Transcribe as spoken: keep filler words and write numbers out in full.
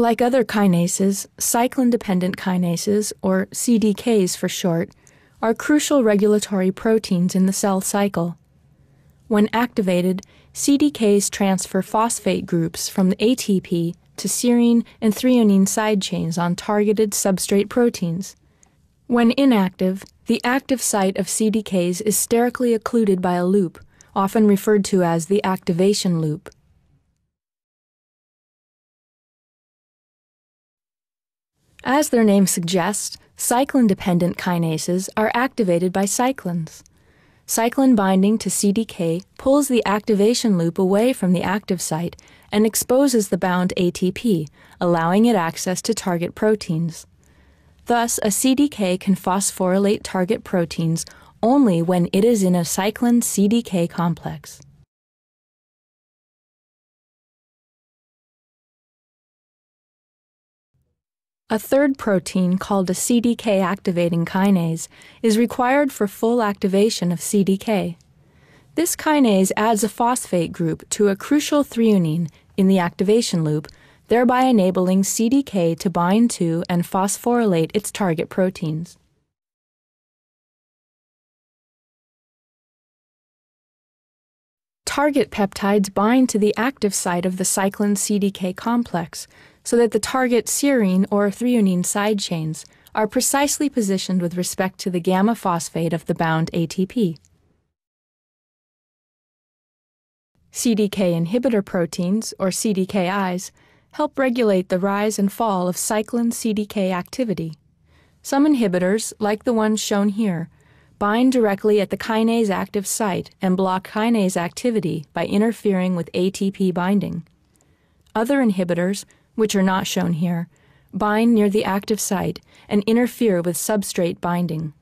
Like other kinases, cyclin-dependent kinases, or C D Ks for short, are crucial regulatory proteins in the cell cycle. When activated, C D Ks transfer phosphate groups from the A T P to serine and threonine side chains on targeted substrate proteins. When inactive, the active site of C D Ks is sterically occluded by a loop, often referred to as the activation loop. As their name suggests, cyclin-dependent kinases are activated by cyclins. Cyclin binding to C D K pulls the activation loop away from the active site and exposes the bound A T P, allowing it access to target proteins. Thus, a C D K can phosphorylate target proteins only when it is in a cyclin-C D K complex. A third protein, called a C D K-activating kinase, is required for full activation of C D K. This kinase adds a phosphate group to a crucial threonine in the activation loop, thereby enabling C D K to bind to and phosphorylate its target proteins. Target peptides bind to the active site of the cyclin-C D K complex, so that the target serine or threonine side chains are precisely positioned with respect to the gamma phosphate of the bound A T P. C D K inhibitor proteins, or C D K Is, help regulate the rise and fall of cyclin-C D K activity. Some inhibitors, like the ones shown here, bind directly at the kinase active site and block kinase activity by interfering with A T P binding. Other inhibitors, which are not shown here, bind near the active site and interfere with substrate binding.